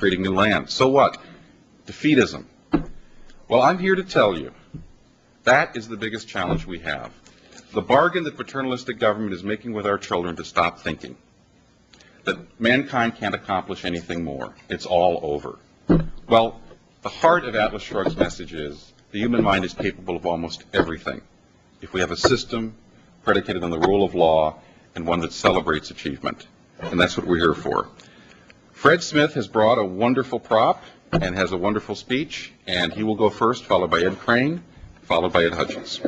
creating new land. So what? Defeatism. Well, I'm here to tell you that is the biggest challenge we have. The bargain that paternalistic government is making with our children to stop thinking, that mankind can't accomplish anything more. It's all over. Well, the heart of Atlas Shrugged's message is the human mind is capable of almost everything if we have a system predicated on the rule of law and one that celebrates achievement. And that's what we're here for. Fred Smith has brought a wonderful prop and has a wonderful speech, and he will go first, followed by Ed Crane, followed by Ed Hutchins.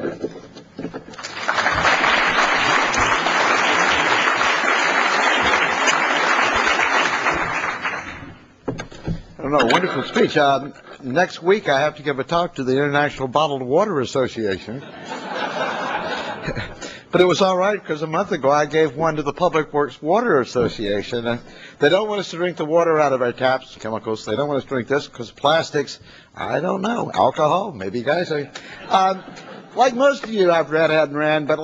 I don't know, wonderful speech. Next week I have to give a talk to the International Bottled Water Association. But it was all right, because a month ago I gave one to the Public Works Water Association. And they don't want us to drink the water out of our taps, chemicals. They don't want us to drink this because plastics. I don't know. Alcohol, maybe you guys are. Like most of you, I've read Ed and Rand, but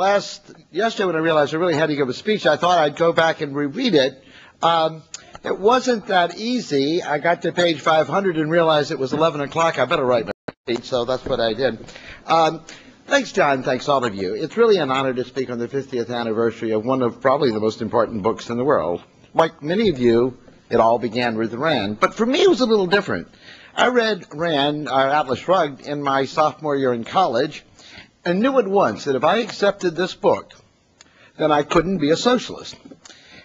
yesterday when I realized I really had to give a speech, I thought I'd go back and reread it. It wasn't that easy. I got to page 500 and realized it was 11 o'clock. I better write my speech, so that's what I did. Thanks, John. Thanks, all of you. It's really an honor to speak on the 50th anniversary of one of probably the most important books in the world. Like many of you, it all began with Rand. But for me, it was a little different. I read Rand, or Atlas Shrugged, in my sophomore year in college and knew at once that if I accepted this book, then I couldn't be a socialist.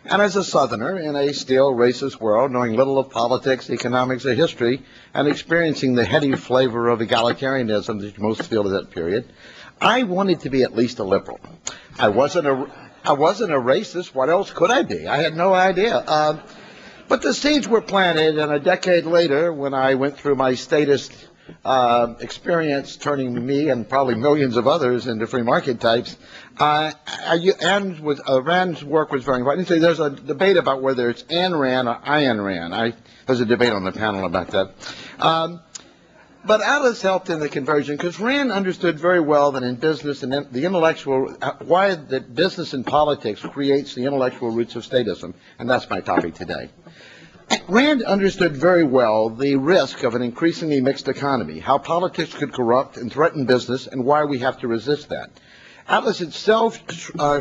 And as a Southerner in a still racist world, knowing little of politics, economics, or history, and experiencing the heady flavor of egalitarianism that most feel at that period, I wanted to be at least a liberal. I wasn't a racist. What else could I be? I had no idea. But the seeds were planted, and a decade later, when I went through my statist experience turning me and probably millions of others into free market types, Rand's work was very important. So there's a debate about whether it's Ayn Rand or Ayn Rand. There's a debate on the panel about that. But Atlas helped in the conversion because Rand understood very well that in business and the intellectual, why that business and politics creates the intellectual roots of statism, and that's my topic today. Rand understood very well the risk of an increasingly mixed economy, how politics could corrupt and threaten business, and why we have to resist that. Atlas itself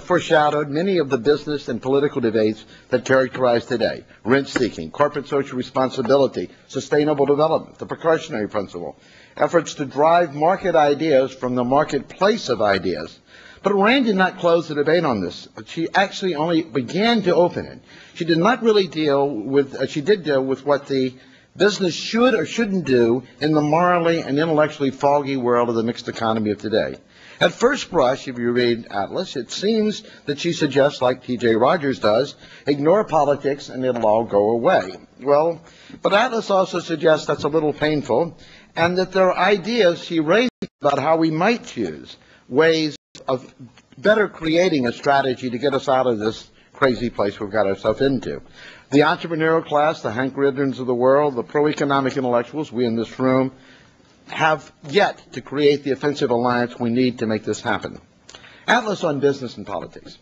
foreshadowed many of the business and political debates that characterize today: rent-seeking, corporate social responsibility, sustainable development, the precautionary principle, efforts to drive market ideas from the marketplace of ideas. But Rand did not close the debate on this. She actually only began to open it. She did not really deal with, she did deal with what the business should or shouldn't do in the morally and intellectually foggy world of the mixed economy of today. At first blush, if you read Atlas, it seems that she suggests, like TJ Rogers does, ignore politics and it'll all go away. Well, but Atlas also suggests that's a little painful, and that there are ideas she raises about how we might choose ways of better creating a strategy to get us out of this crazy place we've got ourselves into. The entrepreneurial class, the Hank Riddons of the world, the pro-economic intellectuals, we in this room, have yet to create the offensive alliance we need to make this happen. Atlas on business and politics.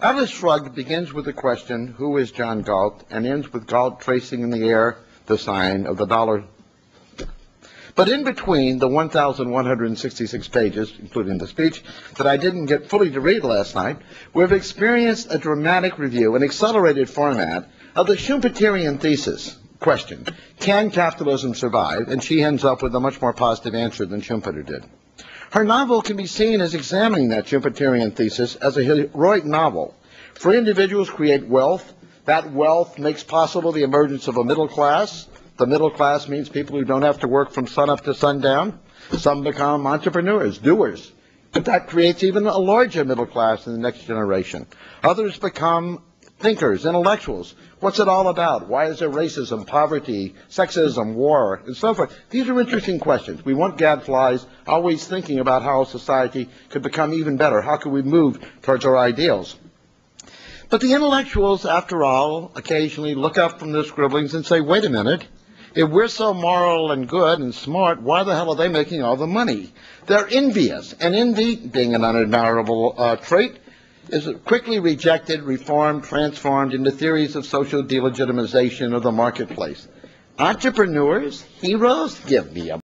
Atlas Shrugged begins with the question, who is John Galt, and ends with Galt tracing in the air the sign of the dollar. But in between the 1,166 pages, including the speech, that I didn't get fully to read last night, we've experienced a dramatic review, an accelerated format, of the Schumpeterian thesis question, can capitalism survive? And she ends up with a much more positive answer than Schumpeter did. Her novel can be seen as examining that Schumpeterian thesis as a heroic novel. Free individuals create wealth. That wealth makes possible the emergence of a middle class. The middle class means people who don't have to work from sunup to sundown. Some become entrepreneurs, doers. But that creates even a larger middle class in the next generation. Others become thinkers, intellectuals. What's it all about? Why is there racism, poverty, sexism, war, and so forth? These are interesting questions. We want gadflies always thinking about how society could become even better. How can we move towards our ideals? But the intellectuals, after all, occasionally look up from their scribblings and say, wait a minute. If we're so moral and good and smart, why the hell are they making all the money? They're envious, and envy, being an unadmirable trait, is quickly rejected, reformed, transformed into theories of social delegitimization of the marketplace. Entrepreneurs, heroes, give me a